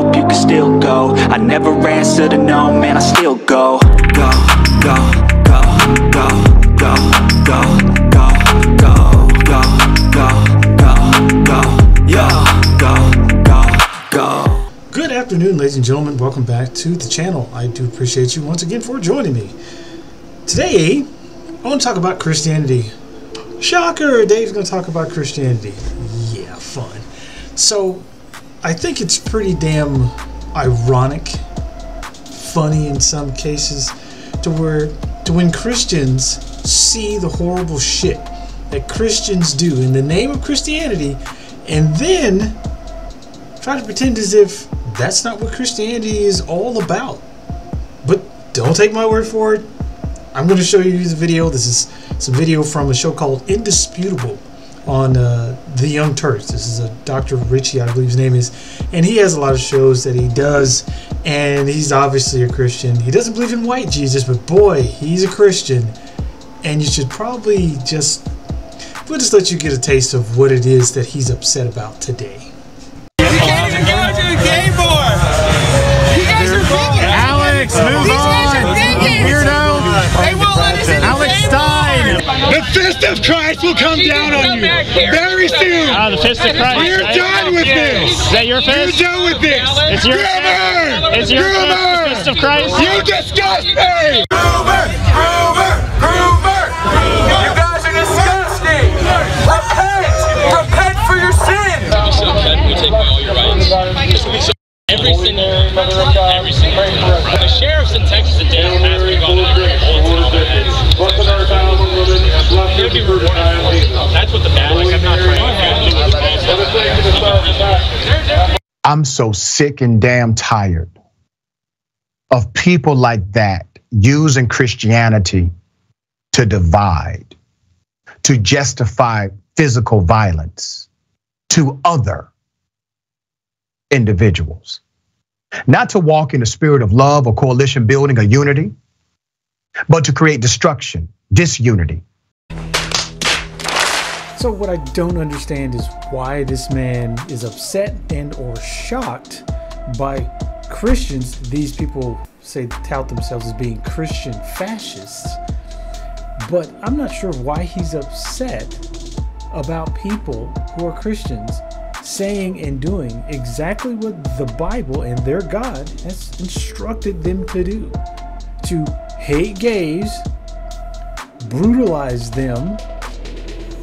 hope you can still go. I never answer to no, man, I still go. Go, go, go, go, go, go, go, go, go, go, go, go, go. Good afternoon, ladies and gentlemen. Welcome back to the channel. I do appreciate you once again for joining me. Today, I want to talk about Christianity. Shocker! Dave's going to talk about Christianity. Yeah, fun. So, I think it's pretty damn ironic, funny in some cases, to when Christians see the horrible shit that Christians do in the name of Christianity, and then try to pretend as if that's not what Christianity is all about. But don't take my word for it. I'm going to show you the video. It's a video from a show called Indisputable on The Young Turks. This is a Dr. Richie, I believe his name is. And he has a lot of shows that he does. And he's obviously a Christian. He doesn't believe in white Jesus, but boy, he's a Christian. And you should probably just... we'll just let you get a taste of what it is that he's upset about today. The fist of Christ will come down on you very soon. Oh, the fist of Christ. You're done with this. Is that your fist? You're done with this. It's your fist. It's your fist of Christ. You disgust me. Hoover, Hoover, Hoover. You guys are disgusting. Repent. Repent for your sin. We take away all your rights. Every single right. Every single right. The sheriffs in Texas and Dallas has people on their heads. That's what the battle is. I'm so sick and damn tired of people like that using Christianity to divide, to justify physical violence to other individuals, not to walk in the spirit of love or coalition building or unity, but to create destruction, disunity. So what I don't understand is why this man is upset and or shocked by Christians. These people say tout themselves as being Christian fascists, but I'm not sure why he's upset about people who are Christians saying and doing exactly what the Bible and their God has instructed them to do. To hate gays, brutalize them,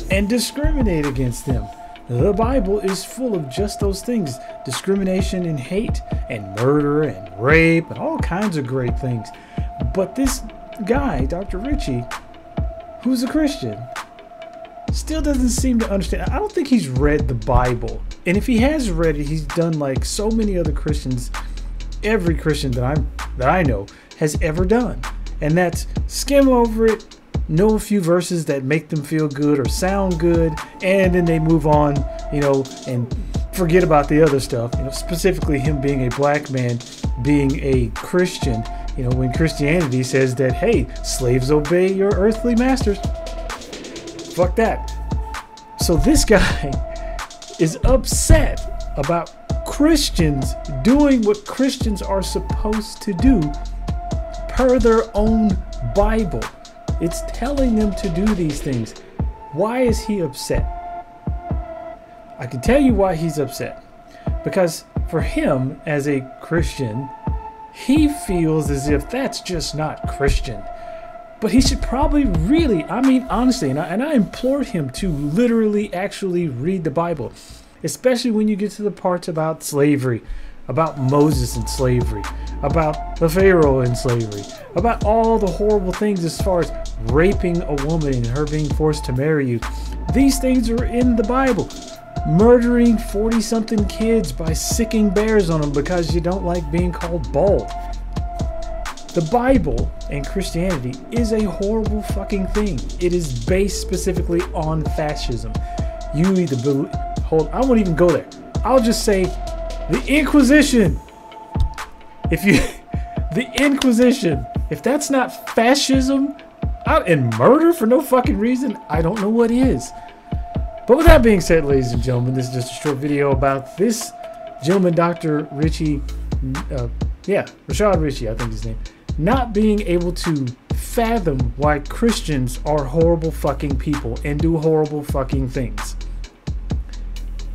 and discriminate against them. The Bible is full of just those things. Discrimination and hate and murder and rape and all kinds of great things. But this guy, Dr. Richie, who's a Christian, still doesn't seem to understand. I don't think he's read the Bible. And if he has read it, he's done like so many other Christians, every Christian that I know has ever done. And that's skim over it, know a few verses that make them feel good or sound good, and then they move on, you know, and forget about the other stuff. You know, specifically him being a black man, being a Christian, you know, when Christianity says that, hey, slaves obey your earthly masters. Fuck that. So this guy is upset about Christians doing what Christians are supposed to do per their own Bible. It's telling them to do these things. Why is he upset? I can tell you why he's upset. Because for him, as a Christian, he feels as if that's just not Christian. But he should probably really, I mean, honestly, and I implored him to literally actually read the Bible, especially when you get to the parts about slavery, about Moses and slavery, about the Pharaoh and slavery, about all the horrible things as far as raping a woman and her being forced to marry you. These things are in the Bible. Murdering 40-something kids by sicking bears on them because you don't like being called bald. The Bible and Christianity is a horrible fucking thing. It is based specifically on fascism. You either believe, hold, I won't even go there. I'll just say the Inquisition. If you, the Inquisition, if that's not fascism and murder for no fucking reason, I don't know what is. But with that being said, ladies and gentlemen, this is just a short video about this gentleman Dr. Richie, Rashad Richie, I think his name, not being able to fathom why Christians are horrible fucking people and do horrible fucking things.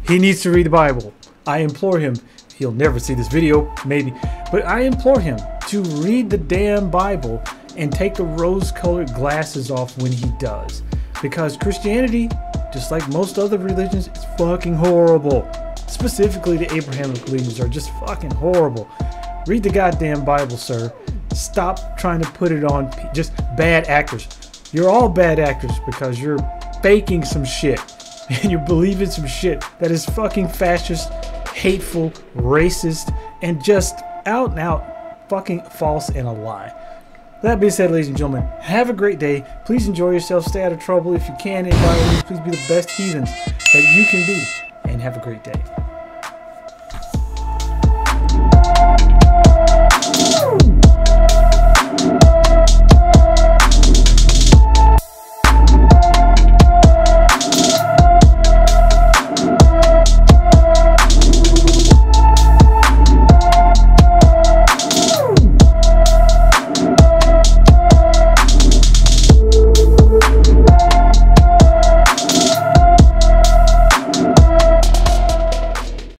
He needs to read the Bible. I implore him. He'll never see this video, maybe, but I implore him to read the damn Bible and take the rose-colored glasses off when he does, because Christianity, just like most other religions, is fucking horrible. Specifically, the Abrahamic religions are just fucking horrible. Read the goddamn Bible, sir. Stop trying to put it on just bad actors. You're all bad actors because you're faking some shit and you're believing some shit that is fucking fascist, hateful, racist, and just out and out fucking false and a lie. That being said, ladies and gentlemen, have a great day. Please enjoy yourself. Stay out of trouble if you can. And by all means, please be the best heathens that you can be. And have a great day.